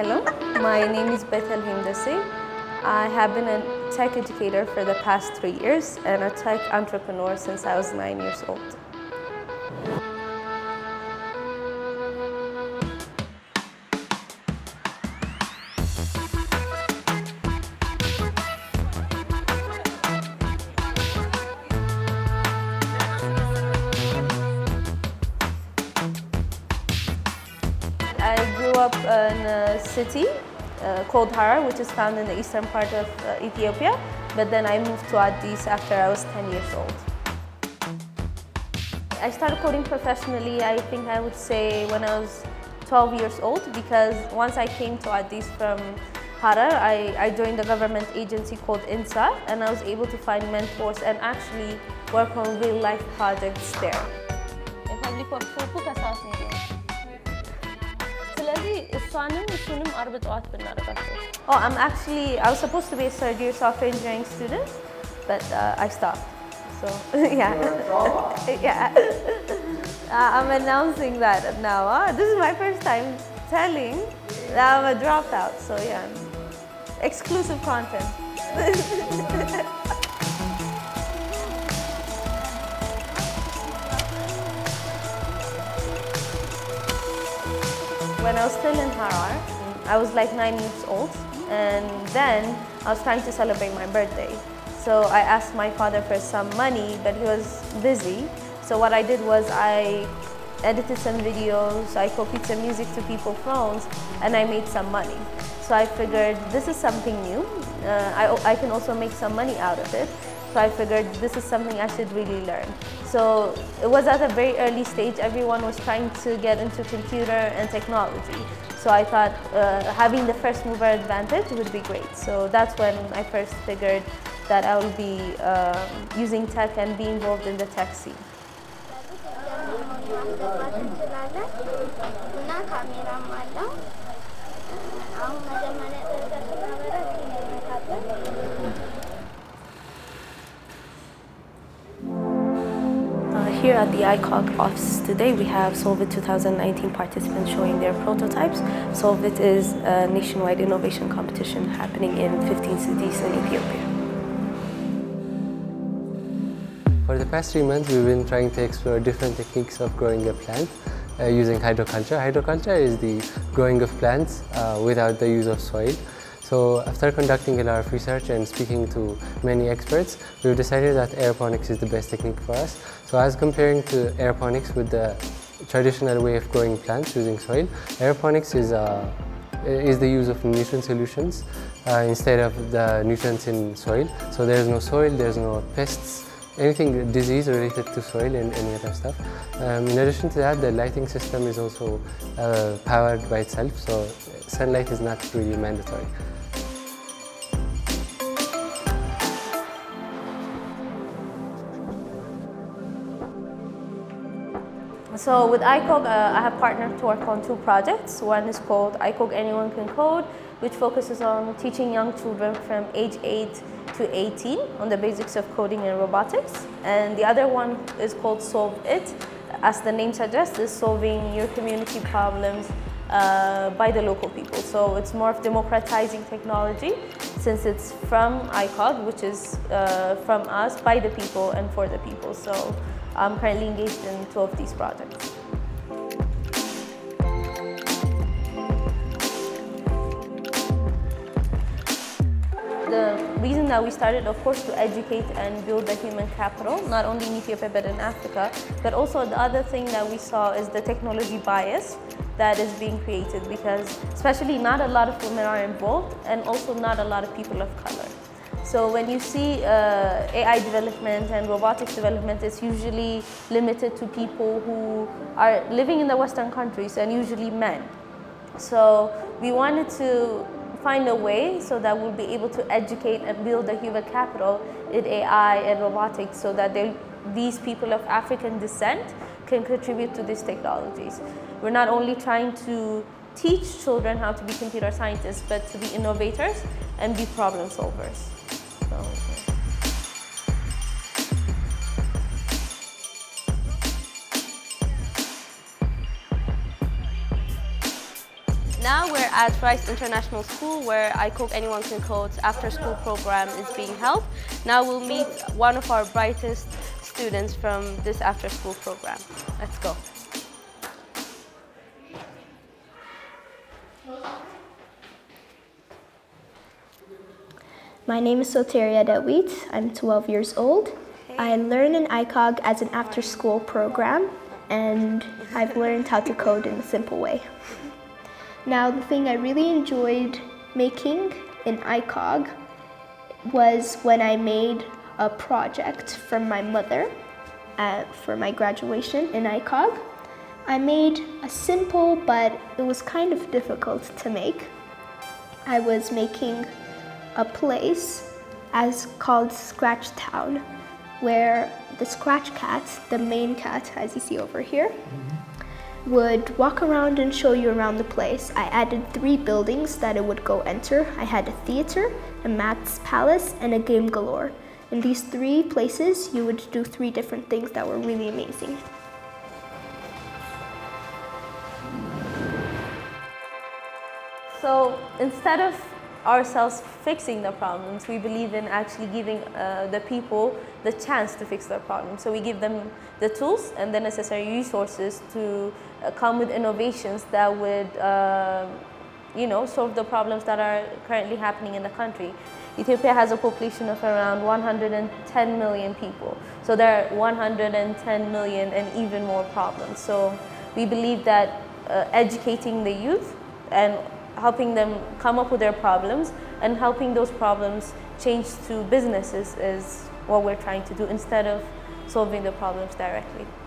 Hello, my name is Betelhem Dessie. I have been a tech educator for the past 3 years and a tech entrepreneur since I was 9 years old. I grew up in a city called Harar, which is found in the eastern part of Ethiopia, but then I moved to Addis after I was 10 years old. I started coding professionally, I think I would say, when I was 12 years old, because once I came to Addis from Harar, I joined a government agency called INSA, and I was able to find mentors and actually work on real-life projects there. Oh, I was supposed to be a third-year software engineering student, but I stopped. So, yeah. Yeah. I'm announcing that now. This is my first time telling that I'm a dropout, so yeah. Exclusive content. When I was still in Harar, I was like 9 years old, and then I was trying to celebrate my birthday. So I asked my father for some money, but he was busy. So what I did was I edited some videos, I copied some music to people's phones, and I made some money. So I figured this is something new. I can also make some money out of it. So I figured this is something I should really learn. So it was at a very early stage, everyone was trying to get into computer and technology. So I thought having the first mover advantage would be great. So that's when I first figured that I would be using tech and be involved in the tech scene. Here at the iCog office today, we have Solvit 2019 participants showing their prototypes. Solvit is a nationwide innovation competition happening in 15 cities in Ethiopia. For the past 3 months, we've been trying to explore different techniques of growing a plant using hydroculture. Hydroculture is the growing of plants without the use of soil. So after conducting a lot of research and speaking to many experts, we've decided that aeroponics is the best technique for us. So as comparing to aeroponics with the traditional way of growing plants using soil, aeroponics is the use of nutrient solutions instead of the nutrients in soil. So there's no soil, there's no pests, anything disease related to soil and any other stuff. In addition to that, the lighting system is also powered by itself, so sunlight is not really mandatory. So with iCog, I have partnered to work on two projects. One is called iCog Anyone Can Code, which focuses on teaching young children from age 8 to 18 on the basics of coding and robotics. And the other one is called Solve It. As the name suggests, is solving your community problems by the local people. So it's more of democratizing technology, since it's from iCog, which is from us, by the people and for the people. So I'm currently engaged in 2 of these projects. The reason that we started, of course, to educate and build the human capital, not only in Ethiopia but in Africa, but also the other thing that we saw is the technology bias that is being created, because especially not a lot of women are involved, and also not a lot of people of color. So when you see AI development and robotics development, it's usually limited to people who are living in the Western countries, and usually men. So we wanted to find a way so that we'll be able to educate and build a human capital in AI and robotics, so that these people of African descent can contribute to these technologies. We're not only trying to teach children how to be computer scientists, but to be innovators and be problem solvers. Now we're at Rice International School where iCog Anyone Can Code's after school program is being held. Now we'll meet one of our brightest students from this after school program. Let's go. My name is Soteria Dewit. I'm 12 years old. I learn in iCog as an after school program and I've learned how to code in a simple way. Now, the thing I really enjoyed making in iCog was when I made a project from my mother for my graduation in iCog. I made a simple, but it was kind of difficult to make. I was making a place called Scratch Town, where the Scratch Cat, the main cat, as you see over here, would walk around and show you around the place. I added 3 buildings that it would go enter. I had a theater, a maths palace, and a game galore. In these 3 places, you would do 3 different things that were really amazing. So instead of ourselves fixing the problems, we believe in actually giving the people the chance to fix their problems. So we give them the tools and the necessary resources to come with innovations that would solve the problems that are currently happening in the country. Ethiopia has a population of around 110 million people. So there are 110 million and even more problems. So we believe that educating the youth and helping them come up with their problems and helping those problems change to businesses is what we're trying to do instead of solving the problems directly.